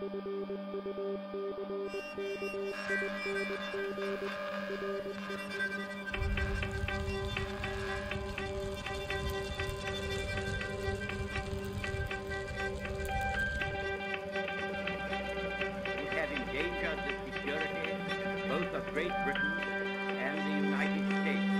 have endangered the security both of Great Britain and the United States.